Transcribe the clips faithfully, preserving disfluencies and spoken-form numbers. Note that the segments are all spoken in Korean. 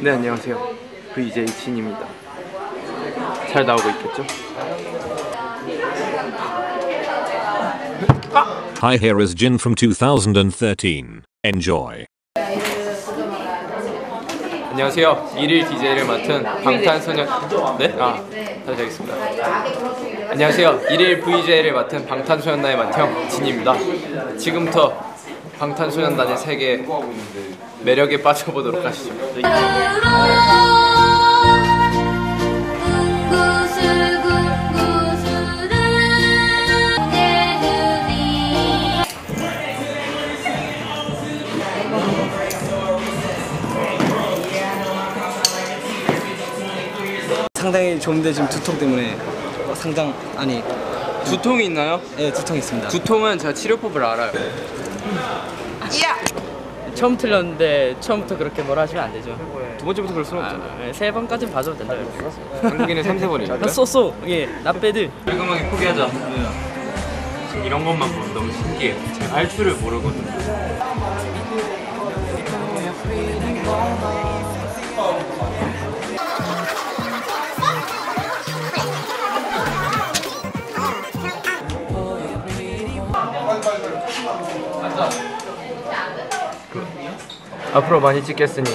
네, 안녕하세요. 브이제이 진입니다. 잘 나오고 있겠죠? Hi, here is Jin from twenty thirteen. Enjoy. 안녕하세요. 일일 디제이를 맡은 방탄소년단... 네? 아, 다시 하겠습니다. 안녕하세요. 일일 브이제이를 맡은 방탄소년단의 맏형 진입니다. 지금부터 방탄소년단의 세계 매력에 빠져보도록 하시죠. 상당히 좋은데 지금 두통 때문에 상당... 아니... 두통이 있나요? 네, 두통이 있습니다. 두통은 제가 치료법을 알아요. 야! 처음 틀렸는데 처음부터 그렇게 뭐라 하시면 안 되죠. 두 번째부터 그럴 수는 없잖아요. 아, 네, 세 번까지는 봐줘도 된다. 한국인은 삼 세 번이죠. 나 쏘쏘! 예, 나 빼들! 깔끔하게 포기하자. 네. 이런 것만 보면 너무 신기해요. 제가 할 줄을 모르거든요. 앞으로 많이 찍겠으니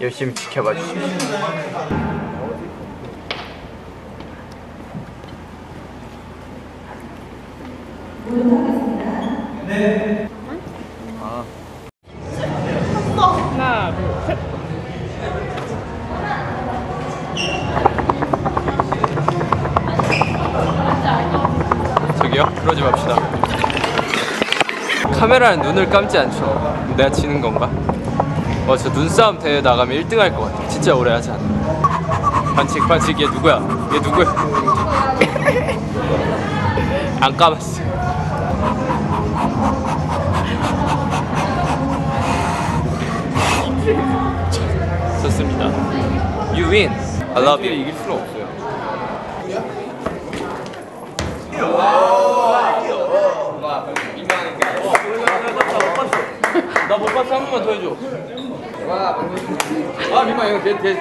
열심히 지켜봐 주십시오. 네. 아. 하나, 둘, 셋. 저기요? 그러지 맙시다. 카메라는 눈을 감지 않죠. 내가 지는 건가? 와, 저 눈싸움 대회 나가면 일 등 할 것 같아. 진짜 오래 하지 않나. 반칙, 반칙. 얘 누구야? 얘 누구야? 안 까봤어. 좋습니다. You win. I love you. 이길 수는 없어요. 나 못 봤어. 한 번만 더 해줘. 아, 민마 이거 내, 내, 내.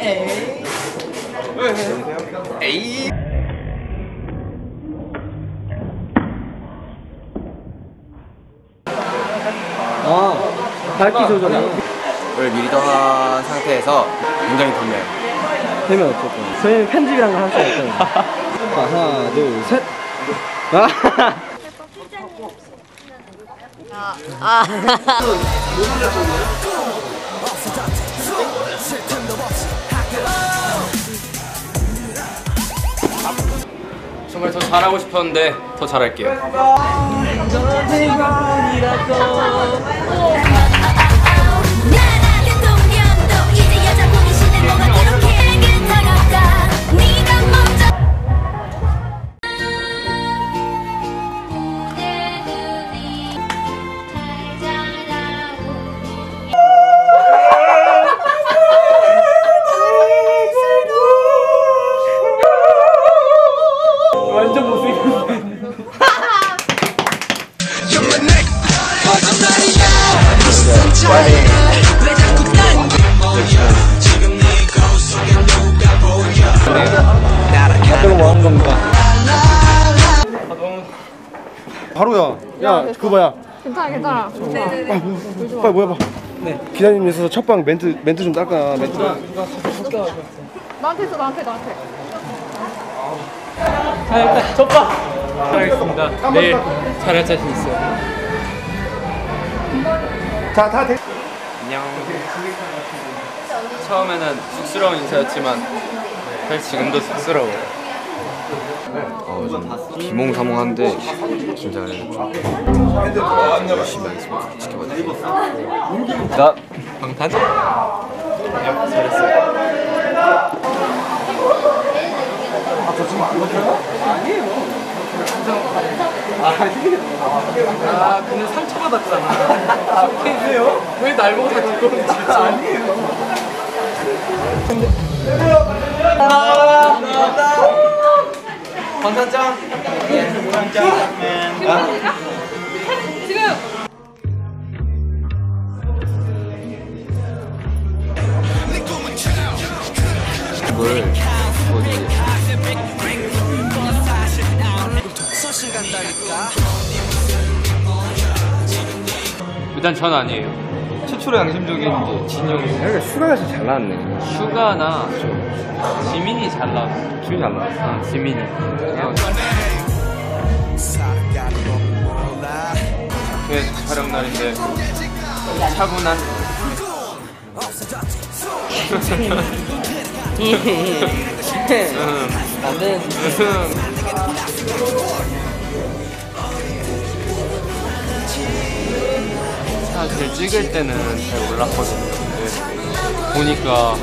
에이. 에이. 아, 밝기 조절을 미리 떠난 상태에서 굉장히 좋네요. 되면 어쨌든 저희는 편집이란 걸 할 수 없어요. 하나, 둘, 셋. 아. 아, 아. 정말 더 잘하고 싶었는데 더 잘할게요. 바로야. 야, 그거 봐야. 괜찮아, 괜찮아. 네네네. 빨리 모여봐. 네. 기다림이 있어서 첫방 멘트 멘트 좀 딸까. 멘트. 나한테 있어, 나한테, 나한테. 자, 일단 첫방 잘하겠습니다. 내일 잘할 자신 있어요. 자, 다 됐. 안녕. 처음에는 쑥스러운 인사였지만 사실 지금도 쑥스러워요. 어, 좀 비몽사몽한데 긴장을 좀 열심히 하겠습니다. 지켜봐주세요. 나 방탄? 야, 잘했어. 아, 저 지금 안 걸려요? 아니에요. 아, 근데 상처받았잖아. 아, 왜요? 왜 날 보고 다 죽었는지. 아니에요. 감사합니다. 방탄짱? 네, 방탄짱. 네. 아? 지금! 모습을 보여드려요. 일단 전 아니에요. 최초로 양심적인 이제 진영이. 그러니까 슈가가 진짜 잘 나왔네. 슈가나 지민이 잘 나왔어. 지민이 잘 나왔어. 어, 지민이. 제 촬영 날인데 차분한. 안돼. 사실 찍을 때는 잘 몰랐거든요. 근데 보니까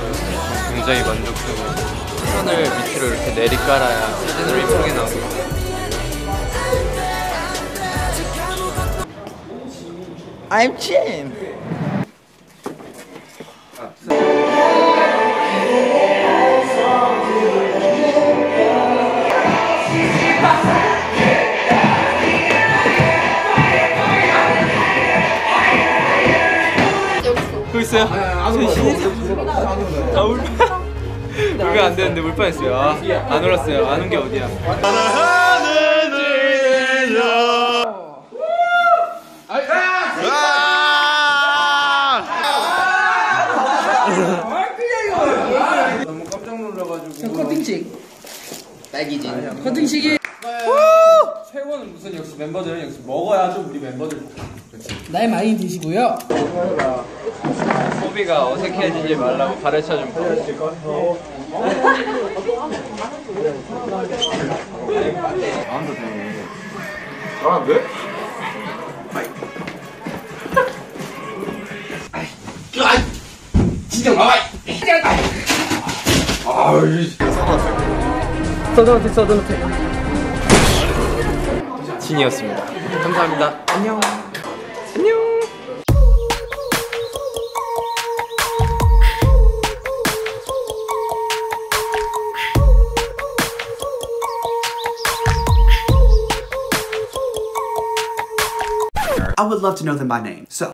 굉장히 만족스러워. 선을 밑으로 이렇게 내리 깔아야 사진으로 이쁘게 나오고. I'm Jin. 또 있어요? 저희 신인상 다 울면 울면 안 되는데 울 뻔했어요. 아, 안 울었어요. 안 운 게 어디야. 너무 깜짝 놀라가지고. 커팅식 딸기지. 커팅식이. 최고는 무슨 역시 멤버들은 역시 먹어야 좀 우리 멤버들. 나이 많이 드시고요. 소비가 어색해지지 말라고 가르쳐 준 거. 나한테 되네. 나한테? 서든어택 서든어택 진이었습니다. 감사합니다. 안녕. 안녕. I would love to know them by name. So